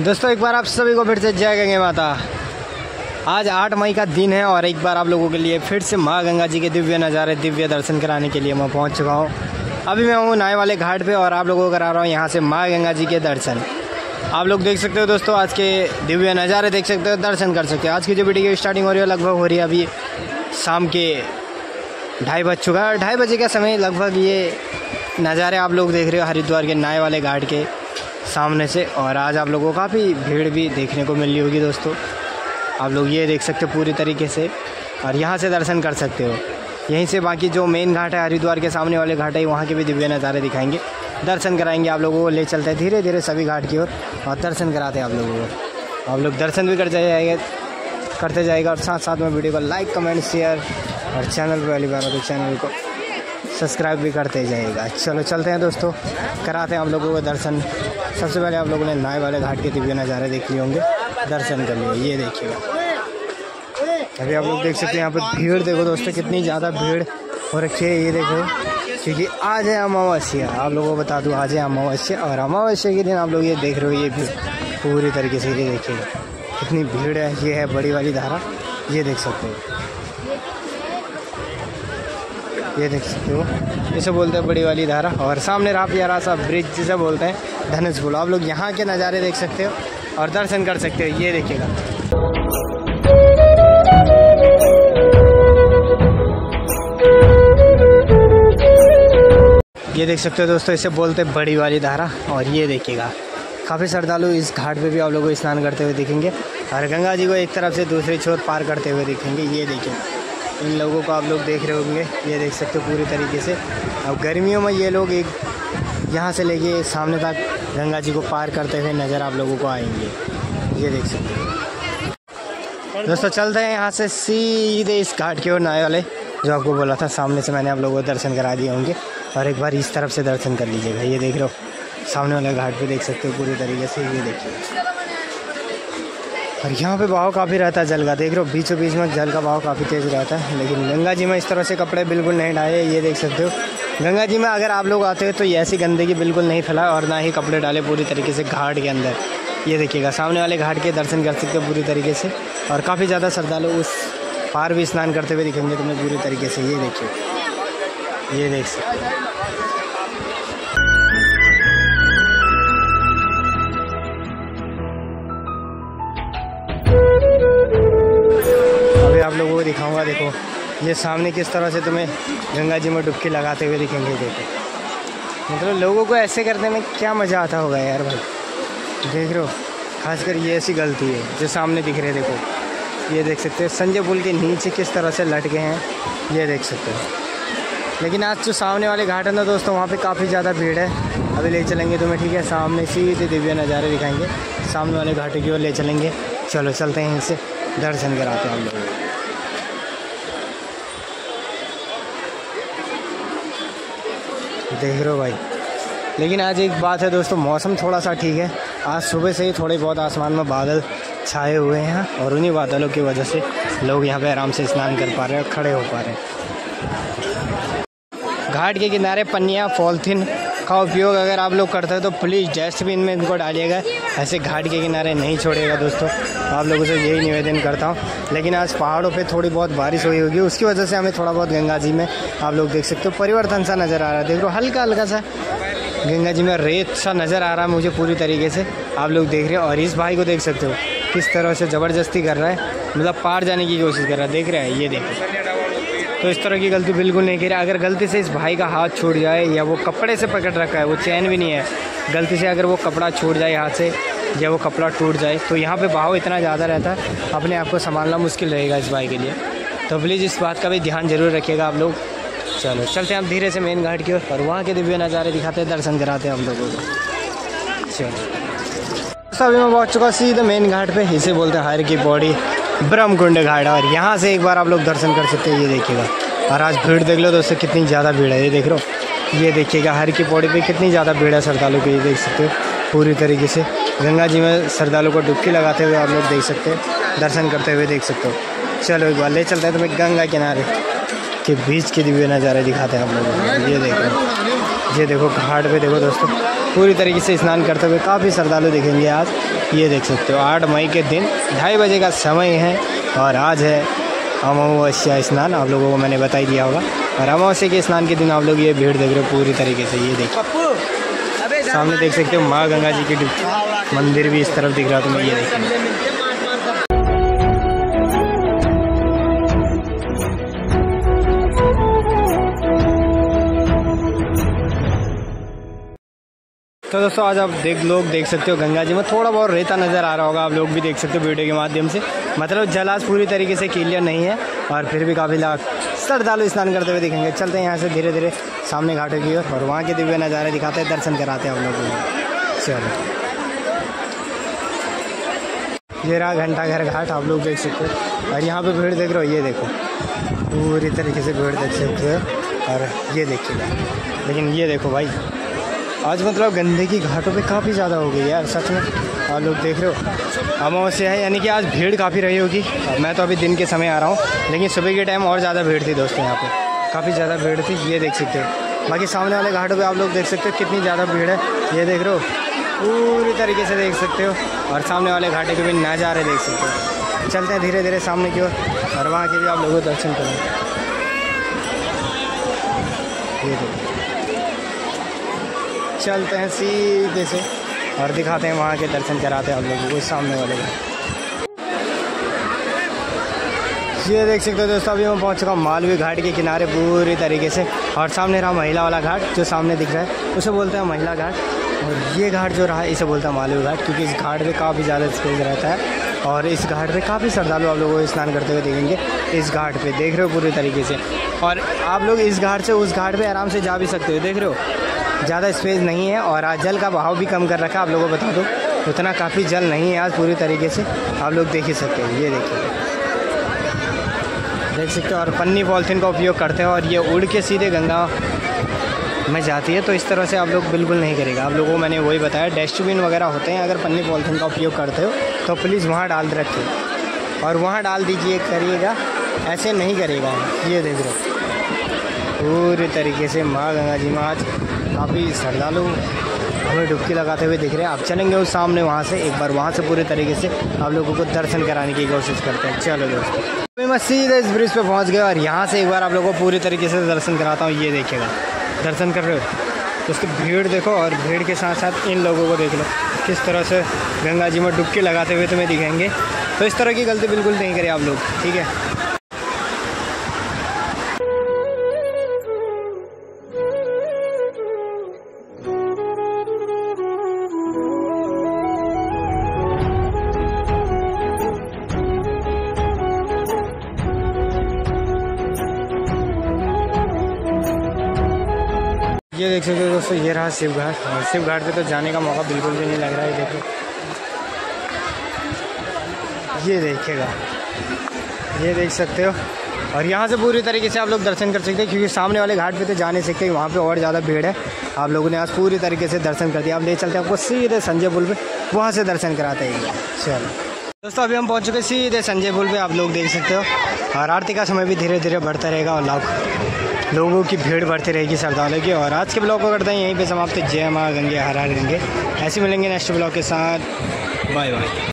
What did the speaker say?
दोस्तों एक बार आप सभी को फिर से जय गंगे माता। आज 8 मई का दिन है और एक बार आप लोगों के लिए फिर से माँ गंगा जी के दिव्य नज़ारे दिव्य दर्शन कराने के लिए मैं पहुंच चुका हूं। अभी मैं हूं नए वाले घाट पे और आप लोगों को करा रहा हूं यहां से माँ गंगा जी के दर्शन। आप लोग देख सकते हो दोस्तों, आज के दिव्य नज़ारे देख सकते हो, दर्शन कर सकते हो। आज की जो वीडियो की स्टार्टिंग हो रही है लगभग हो रही है अभी शाम के 2:30 बज चुका है। 2:30 बजे का समय लगभग ये नज़ारे आप लोग देख रहे हो हरिद्वार के नए वाले घाट के सामने से। और आज आप लोगों को काफ़ी भीड़ भी देखने को मिली होगी दोस्तों। आप लोग ये देख सकते हो पूरी तरीके से और यहाँ से दर्शन कर सकते हो। यहीं से बाकी जो मेन घाट है हरिद्वार के सामने वाले घाट है वहाँ के भी दिव्य नज़ारे दिखाएंगे, दर्शन कराएंगे आप लोगों को। ले चलते हैं धीरे धीरे सभी घाट की ओर और दर्शन कराते हैं आप लोगों को। आप लोग दर्शन भी करते जाएगा और साथ साथ में वीडियो को लाइक कमेंट शेयर और चैनल पर पहली बार तो चैनल को सब्सक्राइब भी करते जाइएगा। चलो चलते हैं दोस्तों, कराते हैं आप लोगों को दर्शन। सबसे पहले आप लोगों ने नए वाले घाट के दिव्य नज़ारे देख लिए होंगे, दर्शन कर लिए। ये देखिएगा, अभी आप लोग देख सकते हैं यहाँ पर भीड़ देखो दोस्तों, कितनी ज़्यादा भीड़ हो रखी है। ये देखो क्योंकि आज है अमावस्या। आप लोगों को बता दूँ आज है अमावस्या और अमावस्या के दिन आप लोग ये देख रहे हो ये भीड़ पूरी तरीके से। ये देखिएगा कितनी भीड़ है। ये है बड़ी वाली धारा, ये देख सकते हो, ये देख सकते हो, इसे बोलते हैं बड़ी वाली धारा। और सामने राफ यारा सा ब्रिज जिसे बोलते हैं धनुष पुल। आप लोग यहाँ के नज़ारे देख सकते हो और दर्शन कर सकते हो। ये देखिएगा ये देख सकते हो दोस्तों, इसे बोलते हैं बड़ी वाली धारा। और ये देखिएगा काफ़ी श्रद्धालु इस घाट पे भी आप लोगों को स्नान करते हुए दिखेंगे और गंगा जी को एक तरफ से दूसरी छोर पार करते हुए दिखेंगे। ये देखिए इन लोगों को आप लोग देख रहे होंगे, ये देख सकते हो पूरी तरीके से। और गर्मियों में ये लोग एक यहाँ से लेके सामने तक गंगा जी को पार करते हुए नज़र आप लोगों को आएंगे। ये देख सकते हैं दोस्तों, चलते हैं यहाँ से सीधे इस घाट की ओर नए वाले, जो आपको बोला था। सामने से मैंने आप लोगों को दर्शन करा दिए होंगे और एक बार इस तरफ से दर्शन कर लीजिएगा। ये देख रहे हो सामने वाले घाट पे देख सकते हो पूरी तरीके से। ये देखिए, और यहाँ पे बहाव काफ़ी रहता है जल का। देख रहे हो बीचों बीच में जल का बहाव काफ़ी तेज़ रहता है, लेकिन गंगा जी में इस तरह से कपड़े बिल्कुल नहीं डाले। ये देख सकते हो गंगा जी में अगर आप लोग आते हो तो ये ऐसी गंदगी बिल्कुल नहीं फैलाए और ना ही कपड़े डाले पूरी तरीके से घाट के अंदर। ये देखिएगा सामने वाले घाट के दर्शन कर सकते हो पूरी तरीके से। और काफ़ी ज़्यादा श्रद्धालु उस पार भी स्नान करते हुए दिखेंगे तुम्हें पूरी तरीके से। ये देखिए, ये देख सकते हो। आप लोगों को दिखाऊंगा, देखो ये सामने किस तरह से तुम्हें गंगा जी में डुबकी लगाते हुए दिखेंगे। देखो मतलब लोगों को ऐसे करने में क्या मज़ा आता होगा यार भाई। देख रहे हो खासकर ये ऐसी गलती है जो सामने दिख रहे। देखो ये देख सकते हो संजय पुल के नीचे किस तरह से लटके हैं, ये देख सकते हो। लेकिन आज जो सामने वाले घाट है ना दोस्तों, वहाँ पर काफ़ी ज़्यादा भीड़ है। अभी ले चलेंगे तुम्हें, ठीक है, सामने सीधे दिव्य नज़ारे दिखाएंगे, सामने वाले घाटों की ओर ले चलेंगे। चलो चलते हैं, इनसे दर्शन कराते हैं हम लोग। देख रहे हो भाई। लेकिन आज एक बात है दोस्तों, मौसम थोड़ा सा ठीक है। आज सुबह से ही थोड़े बहुत आसमान में बादल छाए हुए हैं और उन्हीं बादलों की वजह से लोग यहाँ पे आराम से स्नान कर पा रहे हैं और खड़े हो पा रहे हैं। घाट के किनारे पन्नियाँ पॉलीथीन का उपयोग अगर आप लोग करते हो तो प्लीज़ डस्टबिन में इनको डालिएगा, ऐसे घाट के किनारे नहीं छोड़िएगा दोस्तों। आप लोगों से यही निवेदन करता हूँ। लेकिन आज पहाड़ों पे थोड़ी बहुत बारिश हुई होगी, उसकी वजह से हमें थोड़ा बहुत गंगा जी में आप लोग देख सकते हो परिवर्तन सा नज़र आ रहा है। देख लो हल्का हल्का सा गंगा जी में रेत सा नज़र आ रहा है मुझे पूरी तरीके से। आप लोग देख रहे हो। और इस भाई को देख सकते हो किस तरह से ज़बरदस्ती कर रहा है, मतलब पार जाने की कोशिश कर रहा है। देख रहे हैं, ये देखो। तो इस तरह की गलती बिल्कुल नहीं करी। अगर गलती से इस भाई का हाथ छूट जाए या वो कपड़े से पकड़ रखा है, वो चैन भी नहीं है, गलती से अगर वो कपड़ा छूट जाए हाथ से या वो कपड़ा टूट जाए तो यहाँ पे बहाव इतना ज़्यादा रहता है, अपने आप को संभालना मुश्किल रहेगा इस बाइक के लिए। तो प्लीज़ इस बात का भी ध्यान जरूर रखिएगा आप लोग। चलो चलते हैं हम धीरे से मेन घाट की ओर और वहाँ के दिव्य नज़ारे दिखाते हैं, दर्शन कराते हैं हम लोगों को। चलो अभी मैं पहुँच चुका सीधे मेन घाट पे। इसे बोलते हैं हर की पौड़ी ब्रह्मकुंड घाट और यहाँ से एक बार आप लोग दर्शन कर सकते हैं। ये देखिएगा। और आज भीड़ देख लो दोस्तों, कितनी ज़्यादा भीड़ है। ये देख लो ये देखिएगा हर की पौड़ी पे कितनी ज़्यादा भीड़ है श्रद्धालु की, देख सकते हो पूरी तरीके से। गंगा जी में श्रद्धालु को डुबकी लगाते हुए आप लोग देख सकते हो, दर्शन करते हुए देख सकते हो। चलो एक बार ले चलते हैं तुम्हें गंगा किनारे के बीच के दिव्य नज़ारे दिखाते हैं हम लोग। ये देखो, ये देखो घाट पे देखो दोस्तों, पूरी तरीके से स्नान करते हुए काफ़ी श्रद्धालु दिखेंगे आज। ये देख सकते हो 8 मई के दिन 2:30 बजे का समय है और आज है अमावस्या स्नान, आप लोगों को मैंने बता ही दिया होगा। और अमावस्या के स्नान के दिन आप लोग ये भीड़ देख रहे हो पूरी तरीके से। ये देखिए सामने देख सकते हो माँ गंगा जी की डुबकी, मंदिर भी इस तरफ दिख रहा तुम्हें। ये देखिए तो दोस्तों आज आप देख सकते हो गंगा जी में थोड़ा बहुत रेता नज़र आ रहा होगा, आप लोग भी देख सकते हो वीडियो के माध्यम से। मतलब जल आज पूरी तरीके से क्लियर नहीं है और फिर भी काफ़ी लाख श्रद्धालु स्नान करते हुए दिखेंगे। चलते हैं यहाँ से धीरे धीरे सामने घाटों की ओर और वहाँ के दिव्य नज़ारे दिखाते हैं, दर्शन कराते हैं हम लोगों को। चलो ये रहा घंटाघर घाट, आप लोग देख सकते हो। और यहाँ पर भीड़ देख रहे हो, ये देखो पूरी तरीके से भीड़ देख सकते हो। और ये देखिएगा, लेकिन ये देखो भाई आज मतलब गंदगी घाटों पे काफ़ी ज़्यादा हो गई यार, सच में। आप लोग देख रहे हो अमावस्या है यानी कि आज भीड़ काफ़ी रही होगी। मैं तो अभी दिन के समय आ रहा हूँ लेकिन सुबह के टाइम और ज़्यादा भीड़ थी दोस्तों, यहाँ पे काफ़ी ज़्यादा भीड़ थी। ये देख सकते हो बाकी सामने वाले घाटों पे आप लोग देख सकते हो कितनी ज़्यादा भीड़ है। ये देख रहे हो पूरी तरीके से देख सकते हो और सामने वाले घाटे के भी नज़ारे देख सकते हो। चलते हैं धीरे धीरे सामने की ओर और वहाँ के भी आप लोगों को दर्शन करेंगे। ये देखो चलते हैं सीधे से और दिखाते हैं वहाँ के, दर्शन कराते हैं आप लोगों को सामने वाले का। ये देख सकते हो दोस्तों अभी मैं पहुँच चुका हूँ मालवीय घाट के किनारे पूरी तरीके से। और सामने रहा महिला वाला घाट, जो सामने दिख रहा है उसे बोलते हैं महिला घाट। और ये घाट जो रहा इसे बोलता है मालवीय घाट, क्योंकि इस घाट पे काफ़ी ज़्यादा स्पेस रहता है और इस घाट पे काफ़ी श्रद्धालु आप लोगों को स्नान करते हुए देखेंगे। इस घाट पे देख रहे हो पूरी तरीके से, और आप लोग इस घाट से उस घाट पे आराम से जा भी सकते हो। देख रहे हो ज़्यादा स्पेस नहीं है और आज जल का बहाव भी कम कर रखा है, आप लोगों को बता दो उतना काफ़ी जल नहीं है आज पूरी तरीके से, आप लोग देख ही सकते हो। ये देखिए देख सकते हो, और पन्नी पॉलिथीन का उपयोग करते हैं और ये उड़ के सीधे गंगा में जाती है, तो इस तरह से आप लोग बिल्कुल नहीं करेगा। आप लोगों को मैंने वही बताया, डस्टबिन वगैरह होते हैं, अगर पन्नी पॉलिथीन का उपयोग करते हो तो प्लीज़ वहाँ डाल रखिए और वहाँ डाल दीजिए करिएगा, ऐसे नहीं करेगा। ये देख रहे हो पूरे तरीके से माँ गंगा जी में आज काफ़ी श्रद्धालु हमें डुबकी लगाते हुए दिख रहे हैं। आप चलेंगे उस सामने वहाँ से, एक बार वहाँ से पूरे तरीके से आप लोगों को दर्शन कराने की कोशिश करते हैं। चलो दोस्तों मैं सीधे इस ब्रिज पर पहुँच गया और यहाँ से एक बार आप लोगों को पूरी तरीके से दर्शन कराता हूँ। ये देखिएगा दर्शन कर रहे हो तो उसकी भीड़ देखो और भीड़ के साथ साथ इन लोगों को देख लो, किस तरह से गंगा जी में डुबकी लगाते हुए तुम्हें दिखेंगे। तो इस तरह की गलती बिल्कुल नहीं करें आप लोग, ठीक है। ये देख सकते हो दोस्तों ये रहा शिवघाट, और शिवघाट पे तो जाने का मौका बिल्कुल भी नहीं लग रहा है। देखो ये देखिएगा, ये देख सकते हो और यहाँ से पूरी तरीके से आप लोग दर्शन कर सकते हैं, क्योंकि सामने वाले घाट पे तो जा नहीं सकते, वहाँ पे और ज़्यादा भीड़ है। आप लोगों ने आज पूरी तरीके से दर्शन कर दिया। आप ले चलते हैं आपको सीधे संजय पुल पे, वहाँ से दर्शन कराते हैं। चलो दोस्तों अभी हम पहुँच चुके सीधे संजय पुल पे, आप लोग देख सकते हो। और आरती का समय भी धीरे धीरे बढ़ता रहेगा और लोगों की भीड़ बढ़ती रहेगी श्रद्धालुओं की। और आज के ब्लॉग को करते हैं यहीं पे समाप्त। जय माँ गंगे हर हर गंगे। ऐसे मिलेंगे नेक्स्ट ब्लॉग के साथ, बाय बाय।